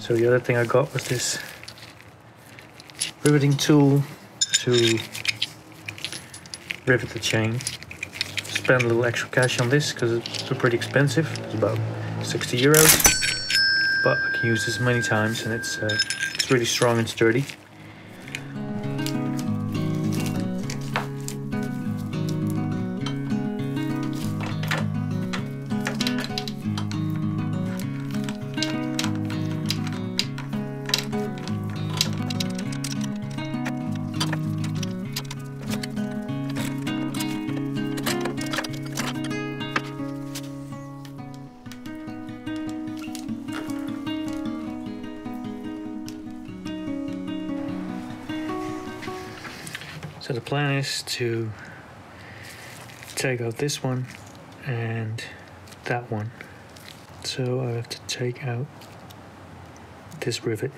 So the other thing I got was this riveting tool to rivet the chain. Spent a little extra cash on this because it's pretty expensive. It's about 60 euros, but I can use this many times and it's really strong and sturdy. So the plan is to take out this one and that one. So I have to take out this rivet.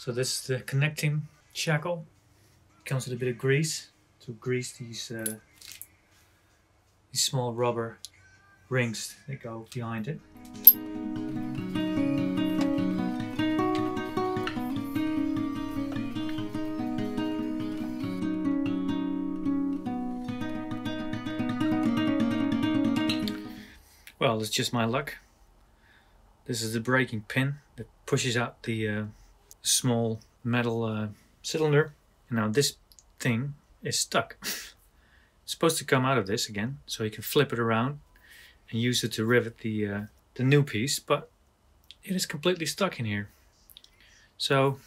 So this is the connecting shackle. It comes with a bit of grease to grease these small rubber rings that go behind it. Well, it's just my luck. This is the braking pin that pushes out the small metal cylinder, and now this thing is stuck. It's supposed to come out of this again, so you can flip it around and use it to rivet the new piece, but it is completely stuck in here. So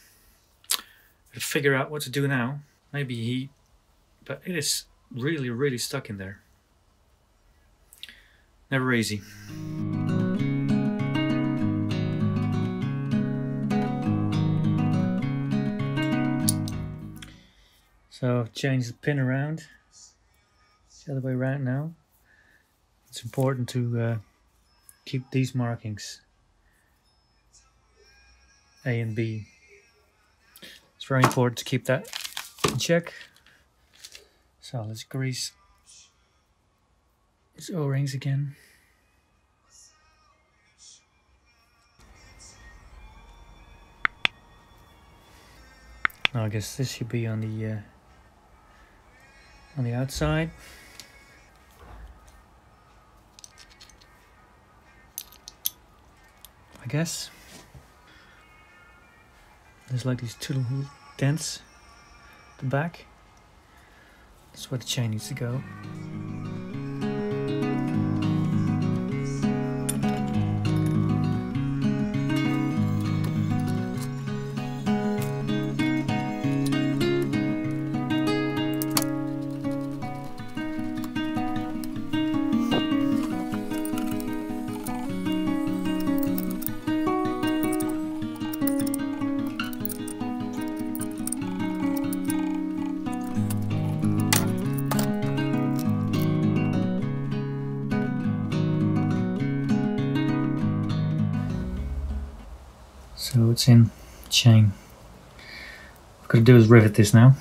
I'll figure out what to do now. Maybe heat, but it is really, really stuck in there. Never easy. So change the pin around. It's the other way around now. It's important to keep these markings, A and B. It's very important to keep that in check. So let's grease these O-rings again. Now I guess this should be on the outside. I guess. There's like these two little dents at the back. That's where the chain needs to go. So it's in chain. What I've got to do is rivet this now.